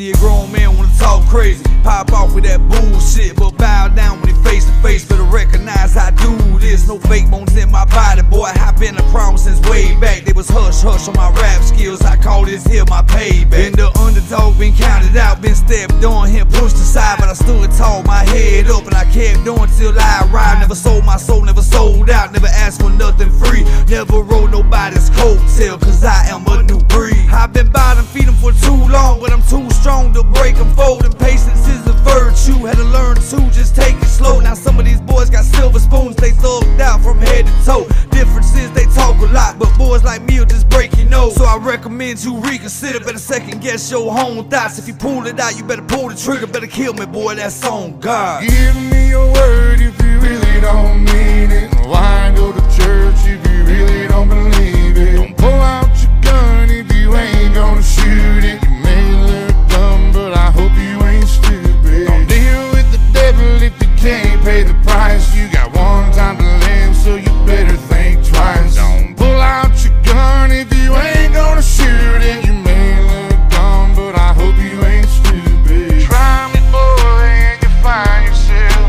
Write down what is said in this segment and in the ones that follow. see a grown man wanna talk crazy, pop off with that bullshit, but bow down when he face to face. Better recognize I do this, no fake bones in my body, boy. I been a problem since way back. They was hush hush on my rap skills, I call this here my payback. Been the underdog, been counted out, been stepped on, him pushed aside, but I stood tall, my head up, and I kept on till I arrived. Never sold my soul, never sold out, never asked for nothing free, never rode nobody's coattail, cause I am a new breed. I've been bottom feeding for too long, but I'm too strong to break and fold, and patience is a virtue. Had to learn to just take it slow. Now some of these boys got silver spoons, they thugged out from head to toe. Difference is they talk a lot, but boys like me will just break your nose. So I recommend you reconsider, better second guess your own thoughts. If you pull it out, you better pull the trigger, better kill me, boy, that's on God. Give me your word if you really don't mean it. Why go to church if you really don't believe it? Don't pull out your gun if you ain't gonna shoot it. You may look dumb, but I hope you ain't stupid. Don't deal with the devil if you can't pay the price. You got one time to live, so you better think twice. Don't pull out your gun if you ain't gonna shoot it. You may look dumb, but I hope you ain't stupid. Try me, boy, and you find yourself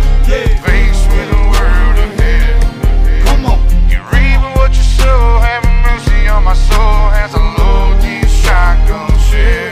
faced with a world of hell. Come on, you reap what you sow. Have mercy on my soul as I load these shotgun shells.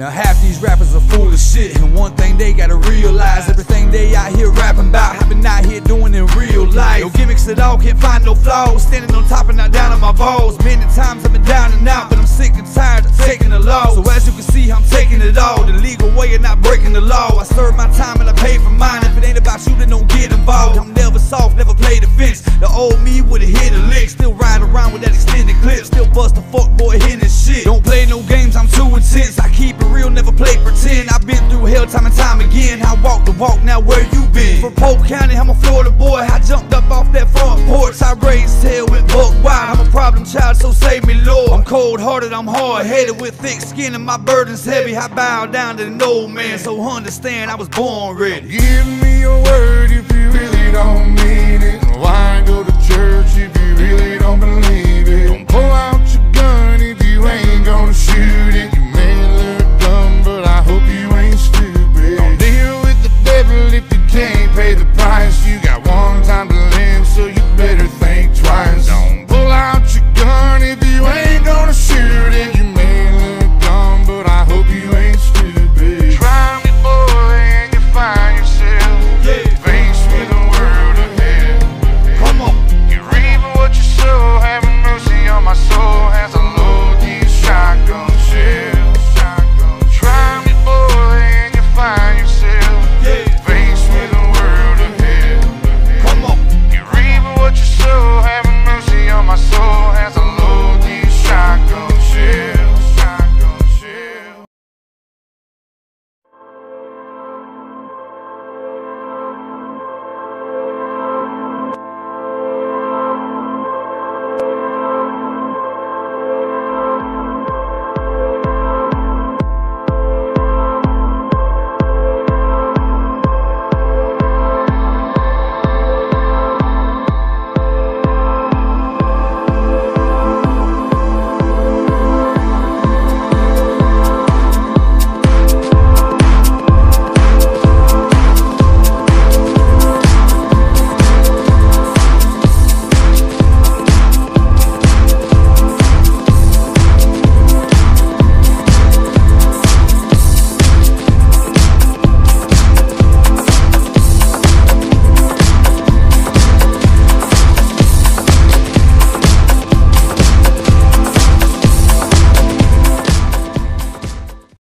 Now half these rappers are full of shit, and one thing they gotta realize, everything they out here rapping about, I've been out here doing in real life. No gimmicks at all, can't find no flaws, standing on top and not down on my balls. Many times I've been down and out, but I'm sick and tired of taking the loss. So as you can see, I'm taking it all, the legal way and not breaking the law. I serve my time and I pay for mine, if it ain't about you then don't get involved. I'm never soft, never play defense, the old me would've hit a lick. Still ride around with that extended clip, still bust a fuck boy hitting shit. Don't play no games, I'm too intense, I keep it real, never play pretend. I've been through hell time and time again, I walk the walk, now where you been? From Polk County, I'm a Florida boy, I jumped up off that front porch, I raised hell with buck wild. I'm a problem child, so save me Lord. I'm cold hearted, I'm hard headed, with thick skin and my burden's heavy. I bow down to the old man, so understand I was born ready. Give me your word if you really don't mean it. Why go to church if you really don't believe it?